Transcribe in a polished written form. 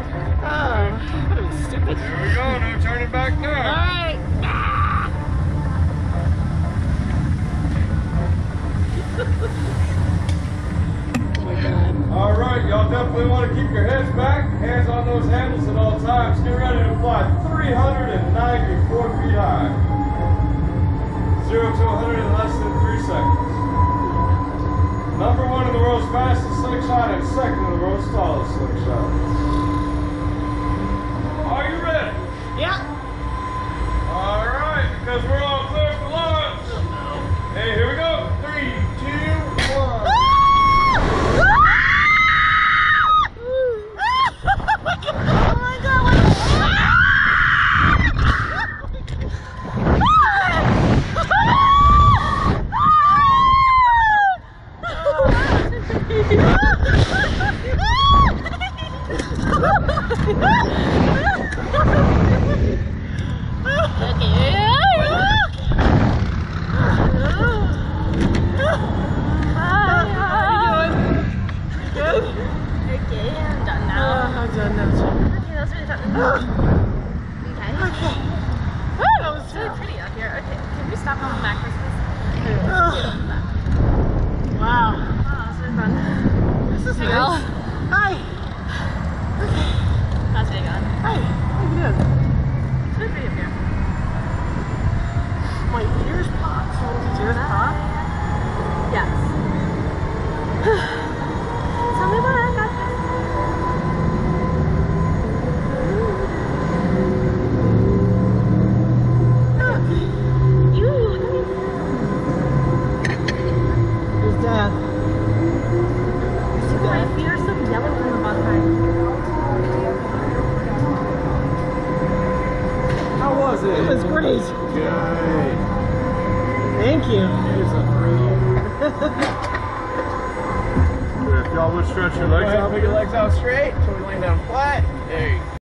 That was stupid. There we go, no turning back now. Alright. Oh my god. Alright, y'all definitely want to keep your heads back, hands on those handles at all times. Get ready to fly 394 feet high. 0 to 100 in less than 3 seconds. Number one in the world's fastest slingshot and second in the world's tallest slingshot. Are you ready? Yeah. All right, because we're all clear for launch. Oh, no. Hey, here we go. 3, 2, 1. Stretch your legs out. Make your legs out straight. Put your leg down flat. There you go.